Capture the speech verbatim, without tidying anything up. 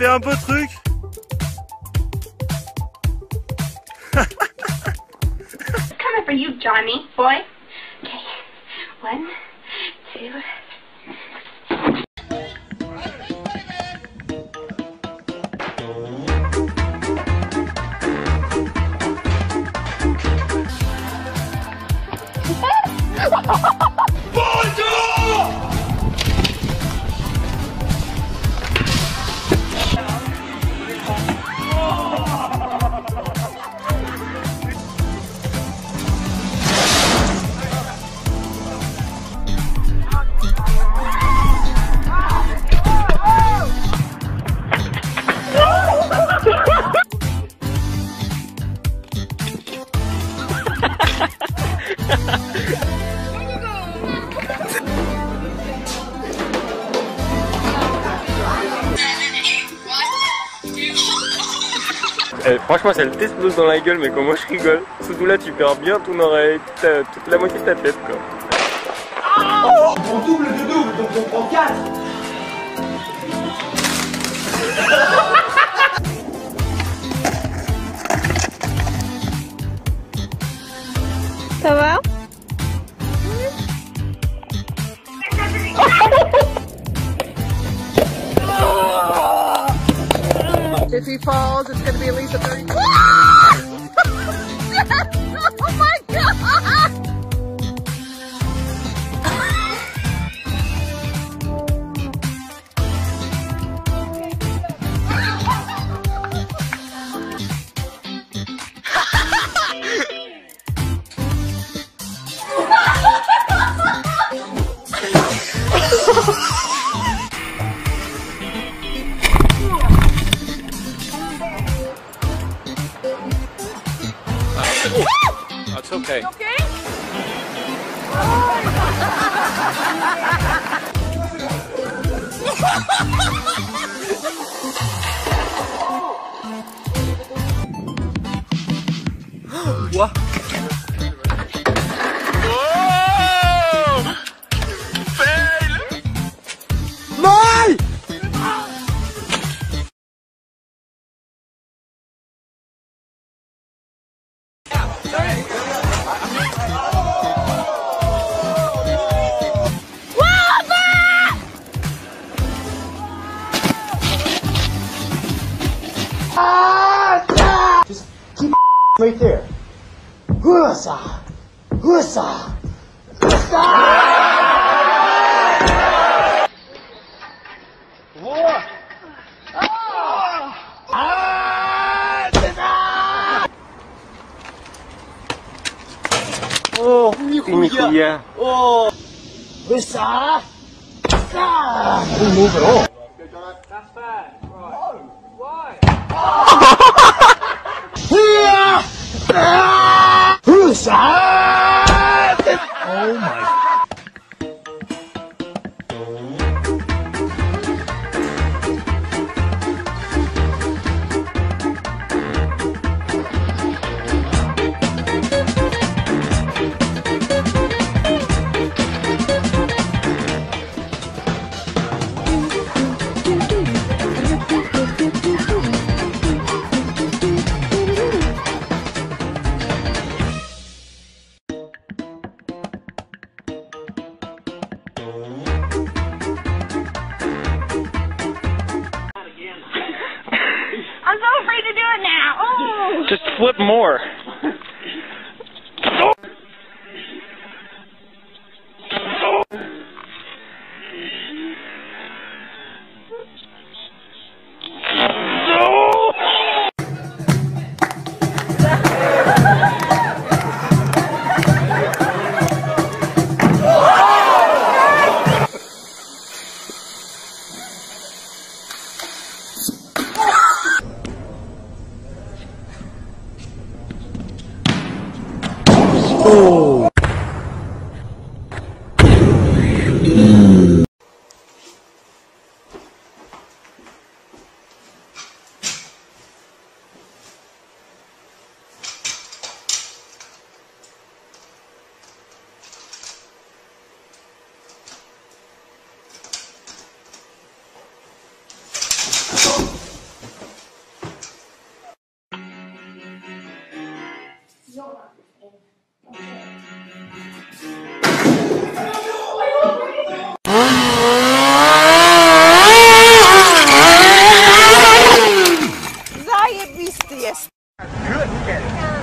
fait un beau truc. It's coming for you, Johnny, boy. Okay, one, two. Eh, franchement, ça le t'explose dans la gueule, mais comment je rigole. Surtout là, tu perds bien ton oreille, toute, toute la moitié de ta tête, quoi. Oh, on double de double, donc on prend quatre. Ça va? If he falls, it's going to be at least a thirty. Oh my God! It's okay. Okay? What? Just keep right there. Hussa! Hussa! Hussa! Whoa! Oh, Nikuya! Oh! Hussa! Hussa! Don't move at all. That's bad. Right. Oh! Why? Oh! Who's that? Oh my. Just flip more. Oh. Oh. Oh. Oh! yes. Good.